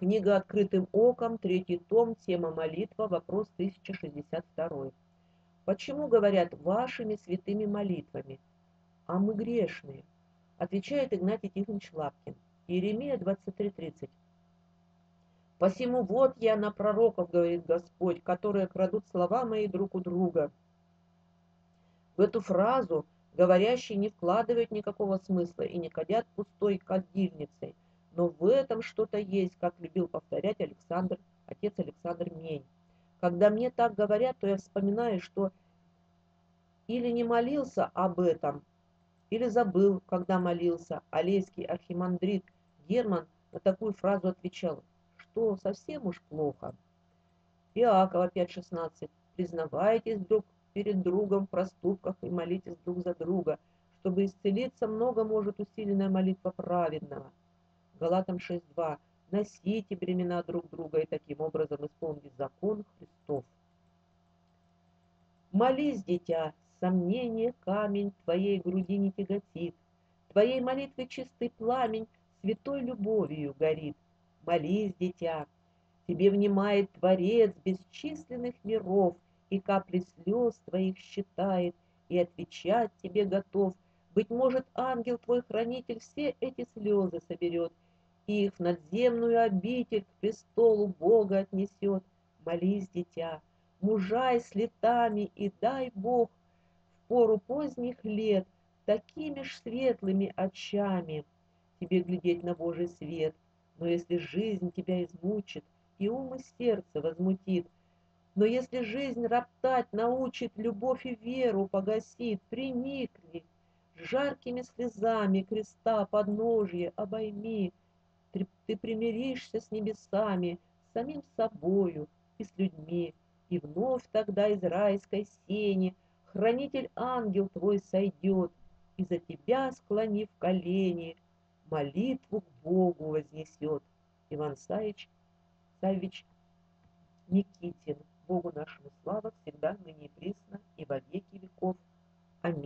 Книга «Открытым оком», 3-й том, тема молитва, вопрос 1062. Почему говорят «вашими святыми молитвами», а мы грешные? Отвечает Игнатий Тихонич Лапкин. Иеремия 23:30. «Посему вот я на пророков, говорит Господь, которые крадут слова мои друг у друга». В эту фразу говорящие не вкладывают никакого смысла и не кадят пустой кадильницей. Но в этом что-то есть, как любил повторять отец Александр Мень. Когда мне так говорят, то я вспоминаю, что или не молился об этом, или забыл, когда молился. Алейский архимандрит Герман на такую фразу отвечал, что совсем уж плохо. Иакова 5:16. «Признавайтесь друг перед другом в проступках и молитесь друг за друга, чтобы исцелиться много может усиленная молитва праведного». Галатам 6:2. «Носите бремена друг друга и таким образом исполнить закон Христов». «Молись, дитя, сомнение камень твоей груди не тяготит, твоей молитвы чистый пламень святой любовью горит. Молись, дитя, тебе внимает Творец бесчисленных миров и капли слез твоих считает и отвечать тебе готов. Быть может, ангел твой хранитель все эти слезы соберет, и их в надземную обитель к престолу Бога отнесет. Молись, дитя, мужай с летами, и дай Бог в пору поздних лет такими ж светлыми очами тебе глядеть на Божий свет. Но если жизнь тебя измучит, и ум и сердце возмутит, но если жизнь роптать научит, любовь и веру погасит, приникни жаркими слезами креста подножье обойми, ты примиришься с небесами, с самим собою и с людьми, и вновь тогда из райской сени хранитель ангел твой сойдет, и за тебя, склонив колени, молитву к Богу вознесет». Иван Саввич Никитин. Богу нашему слава, всегда, ныне и присно, и во веки веков. Аминь.